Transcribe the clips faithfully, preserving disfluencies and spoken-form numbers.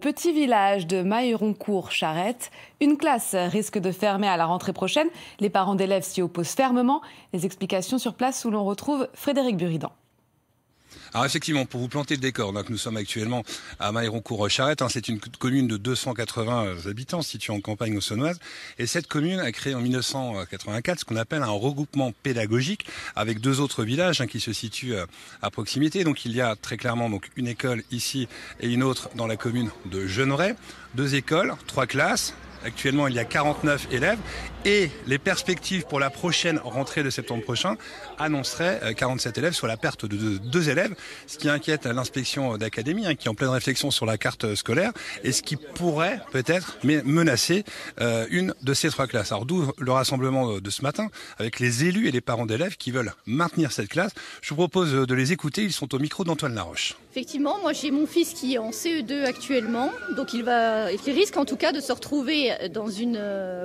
Petit village de Mailleroncourt-Charette, une classe risque de fermer à la rentrée prochaine. Les parents d'élèves s'y opposent fermement. Les explications sur place où l'on retrouve Frédéric Buridant. Alors effectivement, pour vous planter le décor, donc nous sommes actuellement à Mailleroncourt-Charette. Hein, c'est une commune de deux cent quatre-vingts habitants située en campagne haute-saônoise. Et cette commune a créé en mille neuf cent quatre-vingt-quatre ce qu'on appelle un regroupement pédagogique avec deux autres villages hein, qui se situent euh, à proximité. Donc il y a très clairement donc une école ici et une autre dans la commune de Genevray. Deux écoles, trois classes. Actuellement, il y a quarante-neuf élèves et les perspectives pour la prochaine rentrée de septembre prochain annonceraient quarante-sept élèves, soit la perte de deux élèves, ce qui inquiète l'inspection d'académie, hein, qui est en pleine réflexion sur la carte scolaire et ce qui pourrait peut-être menacer euh, une de ces trois classes. Alors d'où le rassemblement de ce matin avec les élus et les parents d'élèves qui veulent maintenir cette classe. Je vous propose de les écouter, ils sont au micro d'Antoine Laroche. Effectivement, moi j'ai mon fils qui est en C E deux actuellement, donc il, va, il risque en tout cas de se retrouver dans une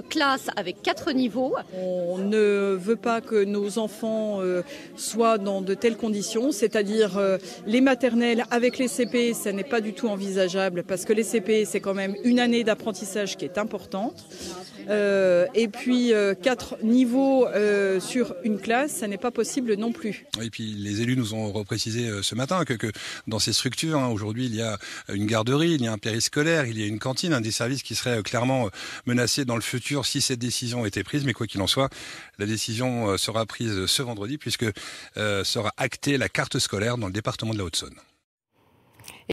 classe avec quatre niveaux. On ne veut pas que nos enfants soient dans de telles conditions, c'est-à-dire les maternelles avec les C P, ça n'est pas du tout envisageable parce que les C P, c'est quand même une année d'apprentissage qui est importante. Euh, et puis euh, quatre niveaux euh, sur une classe, ça n'est pas possible non plus. Et puis les élus nous ont reprécisé euh, ce matin que, que dans ces structures, hein, aujourd'hui il y a une garderie, il y a un périscolaire, il y a une cantine, hein, des services qui seraient euh, clairement euh, menacés dans le futur si cette décision était prise. Mais quoi qu'il en soit, la décision euh, sera prise ce vendredi puisque euh, sera actée la carte scolaire dans le département de la Haute-Saône.